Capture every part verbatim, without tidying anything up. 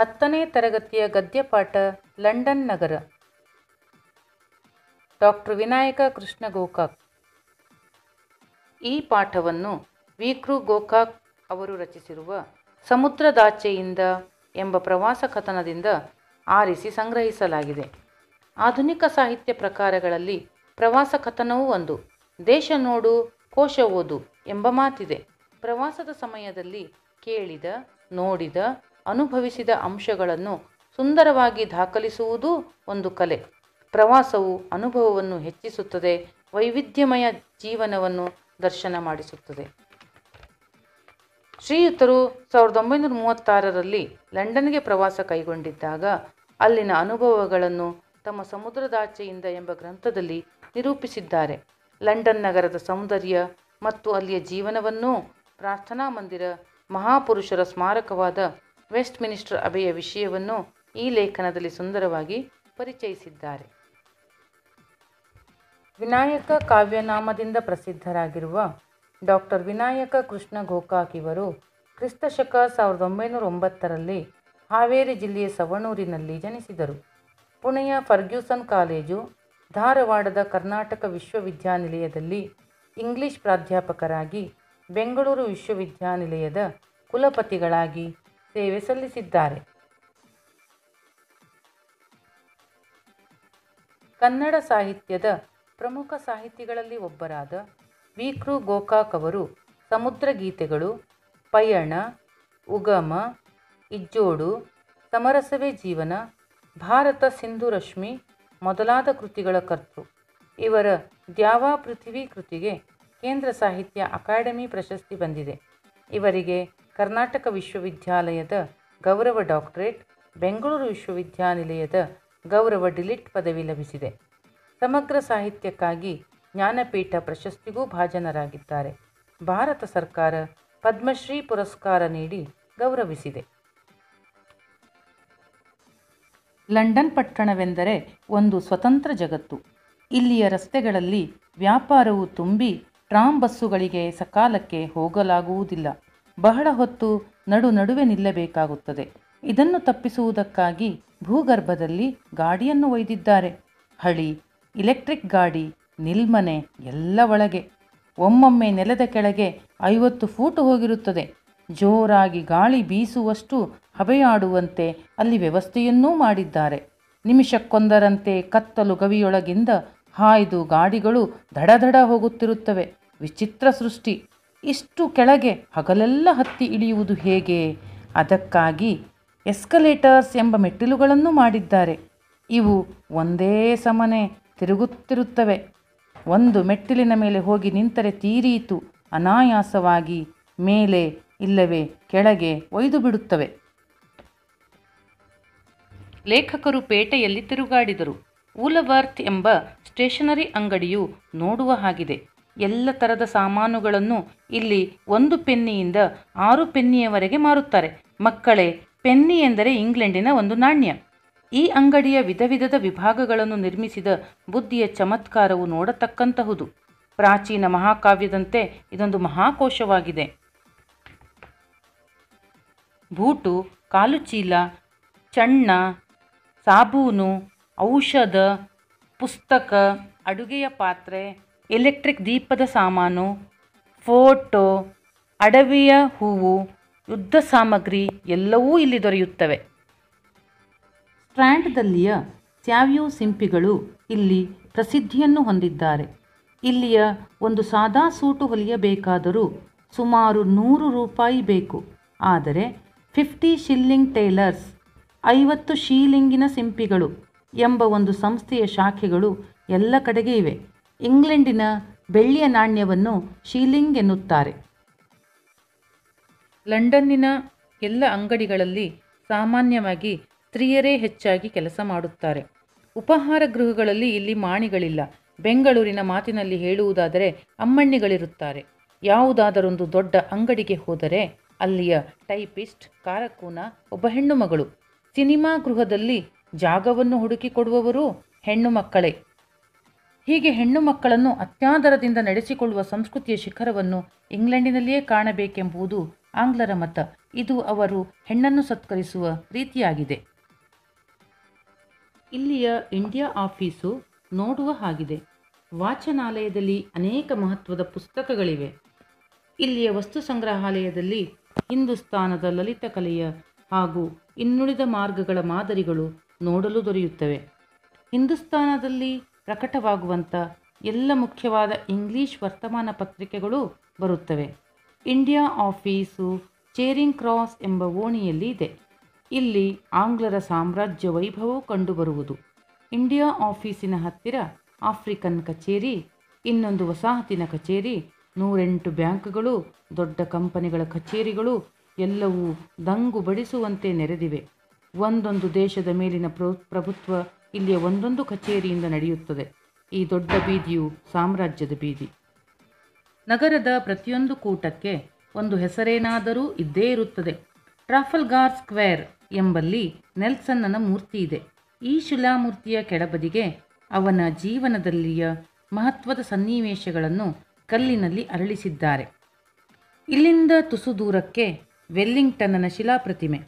ಹತ್ತನೇ ತರಗತಿಯ ಗದ್ಯಪಾಠ ಲಂಡನ್ ನಗರ ಡಾಕ್ಟರ್ ವಿನಾಯಕ ಕೃಷ್ಣ ಗೋಕಾಕ್. ಈ ಪಾಠವನ್ನು ವಿಕೃ ಗೋಕಾಕ್ ಅವರು ರಚಿಸಿರುವ ಸಮುದ್ರದಾಚೆಯಿಂದ ಎಂಬ ಪ್ರವಾಸ ಕಥನದಿಂದ ಆರಿಸಿ ಸಂಗ್ರಹಿಸಲಾಗಿದೆ. ಆಧುನಿಕ ಸಾಹಿತ್ಯ ಪ್ರಕಾರಗಳಲ್ಲಿ ಪ್ರವಾಸ ಕಥನವೂ ಒಂದು. ದೇಶ ನೋಡು, ಕೋಶ ಓದು ಎಂಬ ಮಾತಿದೆ. ಪ್ರವಾಸದ ಸಮಯದಲ್ಲಿ ಕೇಳಿದ, ನೋಡಿದ, ಅನುಭವಿಸಿದ ಅಂಶಗಳನ್ನು ಸುಂದರವಾಗಿ ದಾಖಲಿಸುವುದು ಒಂದು ಕಲೆ. ಪ್ರವಾಸವು ಅನುಭವವನ್ನು ಹೆಚ್ಚಿಸುತ್ತದೆ, ವೈವಿಧ್ಯಮಯ ಜೀವನವನ್ನು ದರ್ಶನ ಮಾಡಿಸುತ್ತದೆ. ಶ್ರೀಯುತರು ಸಾವಿರದ ಒಂಬೈನೂರ ಮೂವತ್ತಾರರಲ್ಲಿ ಲಂಡನ್ಗೆ ಪ್ರವಾಸ ಕೈಗೊಂಡಿದ್ದಾಗ ಅಲ್ಲಿನ ಅನುಭವಗಳನ್ನು ತಮ್ಮ ಸಮುದ್ರದಾಚೆಯಿಂದ ಎಂಬ ಗ್ರಂಥದಲ್ಲಿ ನಿರೂಪಿಸಿದ್ದಾರೆ. ಲಂಡನ್ ನಗರದ ಸೌಂದರ್ಯ ಮತ್ತು ಅಲ್ಲಿಯ ಜೀವನವನ್ನು, ಪ್ರಾರ್ಥನಾ ಮಂದಿರ, ಮಹಾಪುರುಷರ ಸ್ಮಾರಕವಾದ ವೆಸ್ಟ್ ಮಿನಿಸ್ಟರ್ ಅಬೆಯ ವಿಷಯವನ್ನು ಈ ಲೇಖನದಲ್ಲಿ ಸುಂದರವಾಗಿ ಪರಿಚಯಿಸಿದ್ದಾರೆ. ವಿನಾಯಕ ಕಾವ್ಯನಾಮದಿಂದ ಪ್ರಸಿದ್ಧರಾಗಿರುವ ಡಾಕ್ಟರ್ ವಿನಾಯಕ ಕೃಷ್ಣ ಗೋಕಾಕ್ ಇವರು ಕ್ರಿಸ್ತಶಕ ಸಾವಿರದ ಒಂಬೈನೂರ ಒಂಬತ್ತರಲ್ಲಿ ಹಾವೇರಿ ಜಿಲ್ಲೆಯ ಸವಣೂರಿನಲ್ಲಿ ಜನಿಸಿದರು. ಪುಣೆಯ ಫರ್ಗ್ಯೂಸನ್ ಕಾಲೇಜು, ಧಾರವಾಡದ ಕರ್ನಾಟಕ ವಿಶ್ವವಿದ್ಯಾನಿಲಯದಲ್ಲಿ ಇಂಗ್ಲಿಷ್ ಪ್ರಾಧ್ಯಾಪಕರಾಗಿ, ಬೆಂಗಳೂರು ವಿಶ್ವವಿದ್ಯಾನಿಲಯದ ಕುಲಪತಿಗಳಾಗಿ ಸೇವೆ ಸಲ್ಲಿಸಿದ್ದಾರೆ. ಕನ್ನಡ ಸಾಹಿತ್ಯದ ಪ್ರಮುಖ ಸಾಹಿತಿಗಳಲ್ಲಿ ಒಬ್ಬರಾದ ವಿಕೃ ಗೋಕಾಕ್ ಅವರು ಸಮುದ್ರ ಗೀತೆಗಳು, ಪಯಣ, ಉಗಮ, ಇಜ್ಜೋಡು, ಸಮರಸವೇ ಜೀವನ, ಭಾರತ ಸಿಂಧು ರಶ್ಮಿ ಮೊದಲಾದ ಕೃತಿಗಳ ಕರ್ತೃ. ಇವರ ದ್ಯಾವಾ ಪೃಥ್ವಿ ಕೃತಿಗೆ ಕೇಂದ್ರ ಸಾಹಿತ್ಯ ಅಕಾಡೆಮಿ ಪ್ರಶಸ್ತಿ ಬಂದಿದೆ. ಇವರಿಗೆ ಕರ್ನಾಟಕ ವಿಶ್ವವಿದ್ಯಾಲಯದ ಗೌರವ ಡಾಕ್ಟರೇಟ್, ಬೆಂಗಳೂರು ವಿಶ್ವವಿದ್ಯಾನಿಲಯದ ಗೌರವ ಡಿಲಿಟ್ ಪದವಿ ಲಭಿಸಿದೆ. ಸಮಗ್ರ ಸಾಹಿತ್ಯಕ್ಕಾಗಿ ಜ್ಞಾನಪೀಠ ಪ್ರಶಸ್ತಿಗೂ ಭಾಜನರಾಗಿದ್ದಾರೆ. ಭಾರತ ಸರ್ಕಾರ ಪದ್ಮಶ್ರೀ ಪುರಸ್ಕಾರ ನೀಡಿ ಗೌರವಿಸಿದೆ. ಲಂಡನ್ ಪಟ್ಟಣವೆಂದರೆ ಒಂದು ಸ್ವತಂತ್ರ ಜಗತ್ತು. ಇಲ್ಲಿಯ ರಸ್ತೆಗಳಲ್ಲಿ ವ್ಯಾಪಾರವು ತುಂಬಿ ಟ್ರಾಮ್ ಬಸ್ಸುಗಳಿಗೆ ಸಕಾಲಕ್ಕೆ ಹೋಗಲಾಗುವುದಿಲ್ಲ. ಬಹಳ ಹೊತ್ತು ನಡು ನಡುವೆ ನಿಲ್ಲಬೇಕಾಗುತ್ತದೆ. ಇದನ್ನು ತಪ್ಪಿಸುವುದಕ್ಕಾಗಿ ಭೂಗರ್ಭದಲ್ಲಿ ಗಾಡಿಯನ್ನು ಒಯ್ದಿದ್ದಾರೆ. ಹಳಿ, ಇಲೆಕ್ಟ್ರಿಕ್ ಗಾಡಿ, ನಿಲ್ಮನೆ ಎಲ್ಲ ಒಳಗೆ. ಒಮ್ಮೊಮ್ಮೆ ನೆಲದ ಕೆಳಗೆ ಐವತ್ತು ಫೂಟ್ ಹೋಗಿರುತ್ತದೆ. ಜೋರಾಗಿ ಗಾಳಿ ಬೀಸುವಷ್ಟು ಹಬೆಯಾಡುವಂತೆ ಅಲ್ಲಿ ವ್ಯವಸ್ಥೆಯನ್ನೂ ಮಾಡಿದ್ದಾರೆ. ನಿಮಿಷಕ್ಕೊಂದರಂತೆ ಕತ್ತಲು ಗವಿಯೊಳಗಿಂದ ಹಾಯ್ದು ಗಾಡಿಗಳು ದಡದಡ ಹೋಗುತ್ತಿರುತ್ತವೆ. ವಿಚಿತ್ರ ಸೃಷ್ಟಿ. ಇಷ್ಟು ಕೆಳಗೆ ಹಗಲೆಲ್ಲ ಹತ್ತಿ ಇಳಿಯುವುದು ಹೇಗೆ? ಅದಕ್ಕಾಗಿ ಎಸ್ಕಲೇಟರ್ಸ್ ಎಂಬ ಮೆಟ್ಟಿಲುಗಳನ್ನು ಮಾಡಿದ್ದಾರೆ. ಇವು ಒಂದೇ ಸಮನೆ ತಿರುಗುತ್ತಿರುತ್ತವೆ. ಒಂದು ಮೆಟ್ಟಿಲಿನ ಮೇಲೆ ಹೋಗಿ ನಿಂತರೆ ತೀರೀತು, ಅನಾಯಾಸವಾಗಿ ಮೇಲೆ ಇಲ್ಲವೇ ಕೆಳಗೆ ಒಯ್ದು ಬಿಡುತ್ತವೆ. ಲೇಖಕರು ಪೇಟೆಯಲ್ಲಿ ತಿರುಗಾಡಿದರು. ಊಲವರ್ತ್ ಎಂಬ ಸ್ಟೇಷನರಿ ಅಂಗಡಿಯು ನೋಡುವ ಹಾಗಿದೆ. ಎಲ್ಲ ಥರದ ಸಾಮಾನುಗಳನ್ನು ಇಲ್ಲಿ ಒಂದು ಪೆನ್ನಿಯಿಂದ ಆರು ಪೆನ್ನಿಯವರೆಗೆ ಮಾರುತ್ತಾರೆ. ಮಕ್ಕಳೇ, ಪೆನ್ನಿ ಎಂದರೆ ಇಂಗ್ಲೆಂಡಿನ ಒಂದು ನಾಣ್ಯ. ಈ ಅಂಗಡಿಯ ವಿಧ ವಿಧದ ವಿಭಾಗಗಳನ್ನು ನಿರ್ಮಿಸಿದ ಬುದ್ಧಿಯ ಚಮತ್ಕಾರವು ನೋಡತಕ್ಕಂತಹುದು. ಪ್ರಾಚೀನ ಮಹಾಕಾವ್ಯದಂತೆ ಇದೊಂದು ಮಹಾಕೋಶವಾಗಿದೆ. ಬೂಟು, ಕಾಲುಚೀಲ, ಚಣ್ಣ, ಸಾಬೂನು, ಔಷಧ, ಪುಸ್ತಕ, ಅಡುಗೆಯ ಪಾತ್ರೆ, ಎಲೆಕ್ಟ್ರಿಕ್ ದೀಪದ ಸಾಮಾನು, ಫೋಟೋ, ಅಡವಿಯ ಹೂವು, ಯುದ್ಧ ಸಾಮಗ್ರಿ ಎಲ್ಲವೂ ಇಲ್ಲಿ ದೊರೆಯುತ್ತವೆ. ಸ್ಟ್ರ್ಯಾಂಡ್ದಲ್ಲಿಯ ಸ್ಯಾವ್ಯೂ ಸಿಂಪಿಗಳು ಇಲ್ಲಿ ಪ್ರಸಿದ್ಧಿಯನ್ನು ಹೊಂದಿದ್ದಾರೆ. ಇಲ್ಲಿಯ ಒಂದು ಸಾದಾ ಸೂಟು ಹೊಲಿಯಬೇಕಾದರೂ ಸುಮಾರು ನೂರು ರೂಪಾಯಿ ಬೇಕು. ಆದರೆ ಫಿಫ್ಟಿ ಶಿಲ್ಲಿಂಗ್ ಟೇಲರ್ಸ್, ಐವತ್ತು ಶೀಲಿಂಗಿನ ಸಿಂಪಿಗಳು ಎಂಬ ಒಂದು ಸಂಸ್ಥೆಯ ಶಾಖೆಗಳು ಎಲ್ಲ ಕಡೆಗೆ ಇವೆ. ಇಂಗ್ಲೆಂಡಿನ ಬೆಳ್ಳಿಯ ನಾಣ್ಯವನ್ನು ಶೀಲಿಂಗ್ ಎನ್ನುತ್ತಾರೆ. ಲಂಡನ್ನಿನ ಎಲ್ಲ ಅಂಗಡಿಗಳಲ್ಲಿ ಸಾಮಾನ್ಯವಾಗಿ ಸ್ತ್ರೀಯರೇ ಹೆಚ್ಚಾಗಿ ಕೆಲಸ ಮಾಡುತ್ತಾರೆ. ಉಪಹಾರ ಗೃಹಗಳಲ್ಲಿ ಇಲ್ಲಿ ಮಾಣಿಗಳಿಲ್ಲ. ಬೆಂಗಳೂರಿನ ಮಾತಿನಲ್ಲಿ ಹೇಳುವುದಾದರೆ ಅಮ್ಮಣ್ಣಿಗಳಿರುತ್ತಾರೆ. ಯಾವುದಾದರೊಂದು ದೊಡ್ಡ ಅಂಗಡಿಗೆ ಹೋದರೆ ಅಲ್ಲಿಯ ಟೈಪಿಸ್ಟ್, ಕಾರಕೂನ ಒಬ್ಬ ಹೆಣ್ಣು ಮಗಳು. ಸಿನಿಮಾ ಗೃಹದಲ್ಲಿ ಜಾಗವನ್ನು ಹುಡುಕಿಕೊಡುವವರು ಹೆಣ್ಣು ಮಕ್ಕಳೇ. ಹೀಗೆ ಹೆಣ್ಣು ಮಕ್ಕಳನ್ನು ಅತ್ಯಾದರದಿಂದ ನಡೆಸಿಕೊಳ್ಳುವ ಸಂಸ್ಕೃತಿಯ ಶಿಖರವನ್ನು ಇಂಗ್ಲೆಂಡಿನಲ್ಲಿಯೇ ಕಾಣಬೇಕೆಂಬುದು ಆಂಗ್ಲರ ಮತ. ಇದು ಅವರು ಹೆಣ್ಣನ್ನು ಸತ್ಕರಿಸುವ ರೀತಿಯಾಗಿದೆ. ಇಲ್ಲಿಯ ಇಂಡಿಯಾ ಆಫೀಸು ನೋಡುವ ಹಾಗಿದೆ. ವಾಚನಾಲಯದಲ್ಲಿ ಅನೇಕ ಮಹತ್ವದ ಪುಸ್ತಕಗಳಿವೆ. ಇಲ್ಲಿಯ ವಸ್ತು ಸಂಗ್ರಹಾಲಯದಲ್ಲಿ ಹಿಂದೂಸ್ತಾನದ ಲಲಿತಕಲೆಯ ಹಾಗೂ ಇನ್ನುಳಿದ ಮಾರ್ಗಗಳ ಮಾದರಿಗಳು ನೋಡಲು ದೊರೆಯುತ್ತವೆ. ಹಿಂದೂಸ್ತಾನದಲ್ಲಿ ಪ್ರಕಟವಾಗುವಂಥ ಎಲ್ಲ ಮುಖ್ಯವಾದ ಇಂಗ್ಲಿಷ್ ವರ್ತಮಾನ ಪತ್ರಿಕೆಗಳು ಬರುತ್ತವೆ. ಇಂಡಿಯಾ ಆಫೀಸು ಚೇರಿಂಗ್ ಕ್ರಾಸ್ ಎಂಬ ಓಣಿಯಲ್ಲಿ ಇದೆ. ಇಲ್ಲಿ ಆಂಗ್ಲರ ಸಾಮ್ರಾಜ್ಯ ವೈಭವವು ಕಂಡುಬರುವುದು. ಇಂಡಿಯಾ ಆಫೀಸಿನ ಹತ್ತಿರ ಆಫ್ರಿಕನ್ ಕಚೇರಿ, ಇನ್ನೊಂದು ವಸಾಹತಿನ ಕಚೇರಿ, ನೂರೆಂಟು ಬ್ಯಾಂಕ್ಗಳು, ದೊಡ್ಡ ಕಂಪನಿಗಳ ಕಚೇರಿಗಳು ಎಲ್ಲವೂ ದಂಗು ಬಡಿಸುವಂತೆ ನೆರೆದಿವೆ. ಒಂದೊಂದು ದೇಶದ ಮೇಲಿನ ಪ್ರಭುತ್ವ ಇಲ್ಲಿಯ ಒಂದೊಂದು ಕಚೇರಿಯಿಂದ ನಡೆಯುತ್ತದೆ. ಈ ದೊಡ್ಡ ಬೀದಿಯು ಸಾಮ್ರಾಜ್ಯದ ಬೀದಿ. ನಗರದ ಪ್ರತಿಯೊಂದು ಕೂಟಕ್ಕೆ ಒಂದು ಹೆಸರೇನಾದರೂ ಇದ್ದೇ ಇರುತ್ತದೆ. ಟ್ರಾಫಲ್ಗಾರ್ ಸ್ಕ್ವೇರ್ ಎಂಬಲ್ಲಿ ನೆಲ್ಸನ್ನನ ಮೂರ್ತಿ ಇದೆ. ಈ ಶಿಲಾಮೂರ್ತಿಯ ಕೆಳಬದಿಗೆ ಅವನ ಜೀವನದಲ್ಲಿಯ ಮಹತ್ವದ ಸನ್ನಿವೇಶಗಳನ್ನು ಕಲ್ಲಿನಲ್ಲಿ ಅರಳಿಸಿದ್ದಾರೆ. ಇಲ್ಲಿಂದ ತುಸು ದೂರಕ್ಕೆ ವೆಲ್ಲಿಂಗ್ಟನ್ನ ಶಿಲಾಪ್ರತಿಮೆ.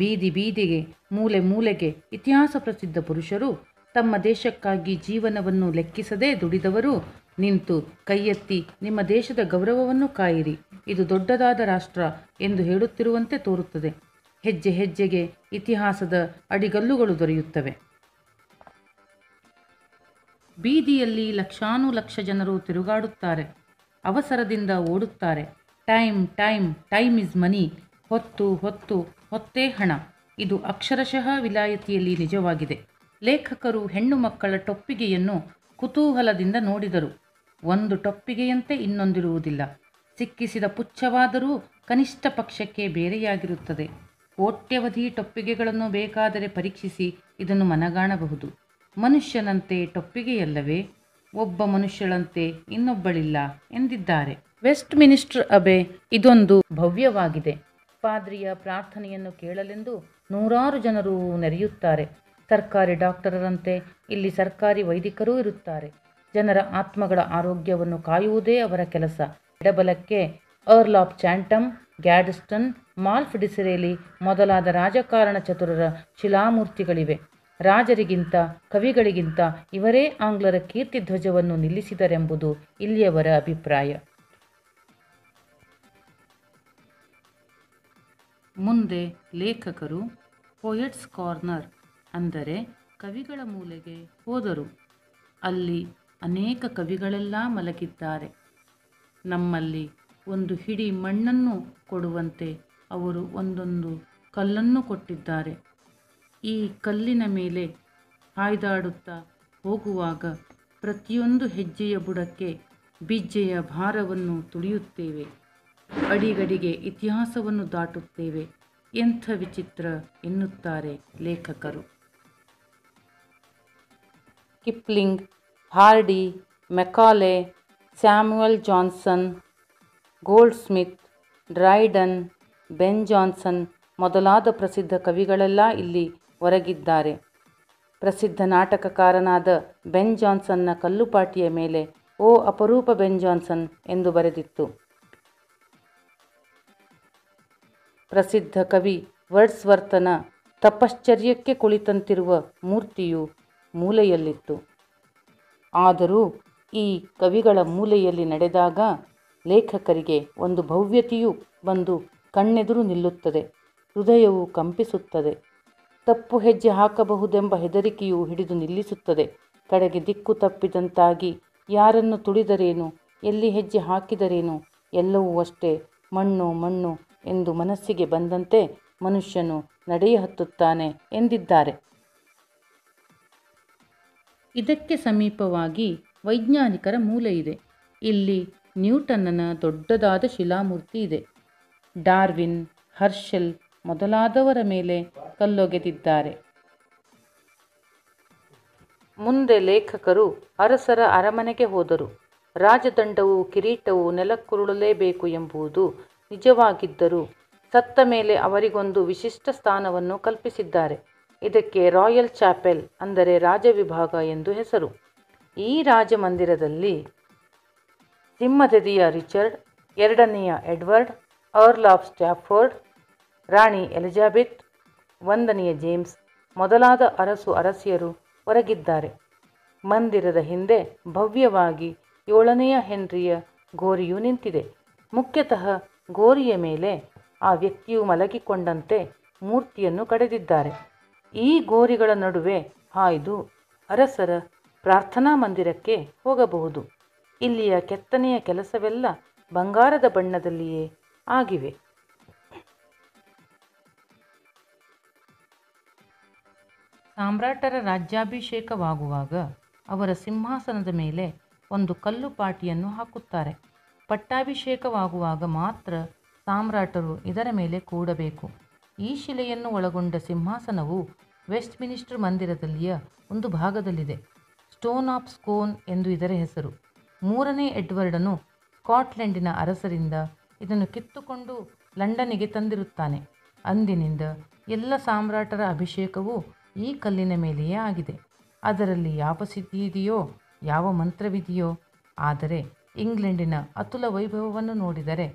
ಬೀದಿ ಬೀದಿಗೆ, ಮೂಲೆ ಮೂಲೆಗೆ ಇತಿಹಾಸ ಪ್ರಸಿದ್ಧ ಪುರುಷರು, ತಮ್ಮ ದೇಶಕ್ಕಾಗಿ ಜೀವನವನ್ನು ಲೆಕ್ಕಿಸದೆ ದುಡಿದವರು ನಿಂತು ಕೈಯೆತ್ತಿ ನಿಮ್ಮ ದೇಶದ ಗೌರವವನ್ನು ಕಾಯಿರಿ, ಇದು ದೊಡ್ಡದಾದ ರಾಷ್ಟ್ರ ಎಂದು ಹೇಳುತ್ತಿರುವಂತೆ ತೋರುತ್ತದೆ. ಹೆಜ್ಜೆ ಹೆಜ್ಜೆಗೆ ಇತಿಹಾಸದ ಅಡಿಗಲ್ಲುಗಳು ದೊರೆಯುತ್ತವೆ. ಬೀದಿಯಲ್ಲಿ ಲಕ್ಷಾನು ಲಕ್ಷ ಜನರು ತಿರುಗಾಡುತ್ತಾರೆ, ಅವಸರದಿಂದ ಓಡುತ್ತಾರೆ. Time time time is money. ಹೊತ್ತು ಹೊತ್ತು ಹೊತ್ತೇ ಹಣ. ಇದು ಅಕ್ಷರಶಃ ವಿಲಾಯತಿಯಲ್ಲಿ ನಿಜವಾಗಿದೆ. ಲೇಖಕರು ಹೆಣ್ಣು ಮಕ್ಕಳ ಟೊಪ್ಪಿಗೆಯನ್ನು ಕುತೂಹಲದಿಂದ ನೋಡಿದರು. ಒಂದು ಟೊಪ್ಪಿಗೆಯಂತೆ ಇನ್ನೊಂದಿರುವುದಿಲ್ಲ. ಸಿಕ್ಕಿಸಿದ ಪುಚ್ಛವಾದರೂ ಕನಿಷ್ಠ ಪಕ್ಷಕ್ಕೆ ಬೇರೆಯಾಗಿರುತ್ತದೆ. ಕೋಟ್ಯವಧಿ ಟೊಪ್ಪಿಗೆಗಳನ್ನು ಬೇಕಾದರೆ ಪರೀಕ್ಷಿಸಿ ಇದನ್ನು ಮನಗಾಣಬಹುದು. ಮನುಷ್ಯನಂತೆ ಟೊಪ್ಪಿಗೆಯಲ್ಲವೇ, ಒಬ್ಬ ಮನುಷ್ಯಳಂತೆ ಇನ್ನೊಬ್ಬಳಿಲ್ಲ ಎಂದಿದ್ದಾರೆ. ವೆಸ್ಟ್ ಮಿನಿಸ್ಟರ್ ಅಬೆ ಇದೊಂದು ಭವ್ಯವಾಗಿದೆ. ಪಾದ್ರಿಯ ಪ್ರಾರ್ಥನೆಯನ್ನು ಕೇಳಲೆಂದು ನೂರಾರು ಜನರು ನೆರೆಯುತ್ತಾರೆ. ಸರ್ಕಾರಿ ಡಾಕ್ಟರರಂತೆ ಇಲ್ಲಿ ಸರ್ಕಾರಿ ವೈದಿಕರೂ ಇರುತ್ತಾರೆ. ಜನರ ಆತ್ಮಗಳ ಆರೋಗ್ಯವನ್ನು ಕಾಯುವುದೇ ಅವರ ಕೆಲಸ. ಎಡಬಲಕ್ಕೆ ಅರ್ಲ್ ಆಫ್ ಚಾಂಟಮ್, ಗ್ಲೈಡಸ್ಟನ್, ಮಾಲ್ಫ್, ಡಿಸರೆಲಿ ಮೊದಲಾದ ರಾಜಕಾರಣ ಚತುರರ ಶಿಲಾಮೂರ್ತಿಗಳಿವೆ. ರಾಜರಿಗಿಂತ ಕವಿಗಳಿಗಿಂತ ಇವರೇ ಆಂಗ್ಲರ ಕೀರ್ತಿ ಧ್ವಜವನ್ನು ನಿಲ್ಲಿಸಿದರೆಂಬುದು ಇಲ್ಲಿಯವರ ಅಭಿಪ್ರಾಯ. ಮುಂದೆ ಲೇಖಕರು ಪೋಯೆಟ್ಸ್ ಕಾರ್ನರ್ ಅಂದರೆ ಕವಿಗಳ ಮೂಲೆಗೆ ಹೋದರು. ಅಲ್ಲಿ ಅನೇಕ ಕವಿಗಳೆಲ್ಲ ಮಲಗಿದ್ದಾರೆ. ನಮ್ಮಲ್ಲಿ ಒಂದು ಹಿಡಿ ಮಣ್ಣನ್ನು ಕೊಡುವಂತೆ ಅವರು ಒಂದೊಂದು ಕಲ್ಲನ್ನು ಕೊಟ್ಟಿದ್ದಾರೆ. ಈ ಕಲ್ಲಿನ ಮೇಲೆ ಹಾಯ್ದಾಡುತ್ತಾ ಹೋಗುವಾಗ ಪ್ರತಿಯೊಂದು ಹೆಜ್ಜೆಯ ಬುಡಕ್ಕೆ ಬಿಜ್ಜೆಯ ಭಾರವನ್ನು ತುಳಿಯುತ್ತೇವೆ. ಅಡಿಗಡಿಗೆ ಇತಿಹಾಸವನ್ನು ದಾಟುತ್ತೇವೆ. ಎಂಥ ವಿಚಿತ್ರ ಎನ್ನುತ್ತಾರೆ ಲೇಖಕರು. Kipling, Hardy, Macaulay, Samuel Johnson, Goldsmith, Dryden, Ben Jonson ಮೊದಲಾದ ಪ್ರಸಿದ್ಧ ಕವಿಗಳೆಲ್ಲ ಇಲ್ಲಿ ಹೊರಗಿದ್ದಾರೆ. ಪ್ರಸಿದ್ಧ ನಾಟಕಕಾರನಾದ ಬೆನ್ ಜಾನ್ಸನ್ನ ಕಲ್ಲುಪಾಟಿಯ ಮೇಲೆ ಓ ಅಪರೂಪ ಬೆನ್ ಜॉन्सन ಎಂದು ಬರೆದಿತ್ತು. ಪ್ರಸಿದ್ಧ ಕವಿ ವರ್ಡ್ಸ್ವರ್ತನ ತಪಶ್ಚರ್ಯಕ್ಕೆ ಕುಳಿತಂತಿರುವ ಮೂರ್ತಿಯು ಮೂಲೆಯಲ್ಲಿತ್ತು. ಆದರೂ ಈ ಕವಿಗಳ ಮೂಲೆಯಲ್ಲಿ ನಡೆದಾಗ ಲೇಖಕರಿಗೆ ಒಂದು ಭವ್ಯತೆಯು ಬಂದು ಕಣ್ಣೆದುರು ನಿಲ್ಲುತ್ತದೆ. ಹೃದಯವು ಕಂಪಿಸುತ್ತದೆ. ತಪ್ಪು ಹೆಜ್ಜೆ ಹಾಕಬಹುದೆಂಬ ಹೆದರಿಕೆಯು ಹಿಡಿದು ನಿಲ್ಲಿಸುತ್ತದೆ. ಕಡೆಗೆ ದಿಕ್ಕು ತಪ್ಪಿದಂತಾಗಿ ಯಾರನ್ನು ತುಳಿದರೇನು, ಎಲ್ಲಿ ಹೆಜ್ಜೆ ಹಾಕಿದರೇನು, ಎಲ್ಲವೂ ಅಷ್ಟೇ ಮಣ್ಣು ಮಣ್ಣು ಎಂದು ಮನಸ್ಸಿಗೆ ಬಂದಂತೆ ಮನುಷ್ಯನು ನಡೆಯ ಹತ್ತುತ್ತಾನೆ ಎಂದಿದ್ದಾರೆ. ಇದಕ್ಕೆ ಸಮೀಪವಾಗಿ ವೈಜ್ಞಾನಿಕರ ಮೂಲೆ ಇದೆ. ಇಲ್ಲಿ ನ್ಯೂಟನ್ನನ ದೊಡ್ಡದಾದ ಶಿಲಾಮೂರ್ತಿ ಇದೆ. ಡಾರ್ವಿನ್, ಹರ್ಷೆಲ್ ಮೊದಲಾದವರ ಮೇಲೆ ಕಲ್ಲೊಗೆದಿದ್ದಾರೆ. ಮುಂದೆ ಲೇಖಕರು ಅರಸರ ಅರಮನೆಗೆ ಹೋದರು. ರಾಜದಂಡವು ಕಿರೀಟವು ನೆಲಕ್ಕುರುಳಲೇಬೇಕು ಎಂಬುದು ನಿಜವಾಗಿದ್ದರೂ ಸತ್ತ ಮೇಲೆ ಅವರಿಗೊಂದು ವಿಶಿಷ್ಟ ಸ್ಥಾನವನ್ನು ಕಲ್ಪಿಸಿದ್ದಾರೆ. ಇದಕ್ಕೆ ರಾಯಲ್ ಚಾಪೆಲ್ ಅಂದರೆ ರಾಜವಿಭಾಗ ಎಂದು ಹೆಸರು. ಈ ರಾಜಮಂದಿರದಲ್ಲಿ ಸಿಂಹದೆದೆಯ ರಿಚರ್ಡ್, ಎರಡನೆಯ ಎಡ್ವರ್ಡ್, अर्ल ऑफ ಸ್ಟಾಫೋರ್ಡ್, ರಾಣಿ ಎಲಿಜಬೆತ್, ವಂದನೀಯ ಜೇಮ್ಸ್ ಮೊದಲಾದ ಅರಸು ಅರಸಿಯರು ಹೊರಗಿದ್ದಾರೆ. ಮಂದಿರದ ಹಿಂದೆ ಭವ್ಯವಾಗಿ ಏಳನೆಯ ಹೆನ್ರಿಯ ಗೋರಿಯು ನಿಂತಿದೆ. ಮುಖ್ಯತಃ ಗೋರಿಯ ಮೇಲೆ ಆ ವ್ಯಕ್ತಿಯು ಮಲಗಿಕೊಂಡಂತೆ ಮೂರ್ತಿಯನ್ನು ಕಡೆದಿದ್ದಾರೆ. ಈ ಗೋರಿಗಳ ನಡುವೆ ಹಾಯ್ದು ಅರಸರ ಪ್ರಾರ್ಥನಾ ಮಂದಿರಕ್ಕೆ ಹೋಗಬಹುದು. ಇಲ್ಲಿಯ ಕೆತ್ತನೆಯ ಕೆಲಸವೆಲ್ಲ ಬಂಗಾರದ ಬಣ್ಣದಲ್ಲಿಯೇ ಆಗಿವೆ. ಸಾಮ್ರಾಟರ ರಾಜ್ಯಾಭಿಷೇಕವಾಗುವಾಗ ಅವರ ಸಿಂಹಾಸನದ ಮೇಲೆ ಒಂದು ಕಲ್ಲು ಪಾಟಿಯನ್ನು ಹಾಕುತ್ತಾರೆ. ಪಟ್ಟಾಭಿಷೇಕವಾಗುವಾಗ ಮಾತ್ರ ಸಾಮ್ರಾಟರು ಇದರ ಮೇಲೆ ಕೂಡಬೇಕು. ಈ ಶಿಲೆಯನ್ನು ಒಳಗೊಂಡ ಸಿಂಹಾಸನವು ವೆಸ್ಟ್ ಮಿನಿಸ್ಟರ್ ಮಂದಿರದಲ್ಲಿಯ ಒಂದು ಭಾಗದಲ್ಲಿದೆ. ಸ್ಟೋನ್ ಆಫ್ ಸ್ಕೋನ್ ಎಂದು ಇದರ ಹೆಸರು. ಮೂರನೇ ಎಡ್ವರ್ಡನು ಸ್ಕಾಟ್ಲೆಂಡಿನ ಅರಸರಿಂದ ಇದನ್ನು ಕಿತ್ತುಕೊಂಡು ಲಂಡನಿಗೆ ತಂದಿರುತ್ತಾನೆ. ಅಂದಿನಿಂದ ಎಲ್ಲ ಸಾಮ್ರಾಟರ ಅಭಿಷೇಕವೂ ಈ ಕಲ್ಲಿನ ಮೇಲೆಯೇ ಆಗಿದೆ. ಅದರಲ್ಲಿ ಯಾವ ಸಿದ್ಧಿ ಇದೆಯೋ, ಯಾವ ಮಂತ್ರವಿದೆಯೋ. ಆದರೆ ಇಂಗ್ಲೆಂಡಿನ ಅತುಲ ವೈಭವವನ್ನು ನೋಡಿದರೆ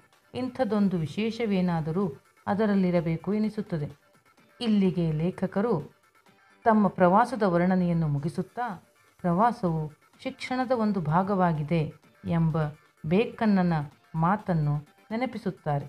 ಇಂಥದೊಂದು ವಿಶೇಷವೇನಾದರೂ ಅದರಲ್ಲಿರಬೇಕು ಎನಿಸುತ್ತದೆ. ಇಲ್ಲಿಗೆ ಲೇಖಕರು ತಮ್ಮ ಪ್ರವಾಸದ ವರ್ಣನೆಯನ್ನು ಮುಗಿಸುತ್ತಾ, ಪ್ರವಾಸವು ಶಿಕ್ಷಣದ ಒಂದು ಭಾಗವಾಗಿದೆ ಎಂಬ ಬೇಕನ್ನ ಮಾತನ್ನು ನೆನಪಿಸುತ್ತಾರೆ.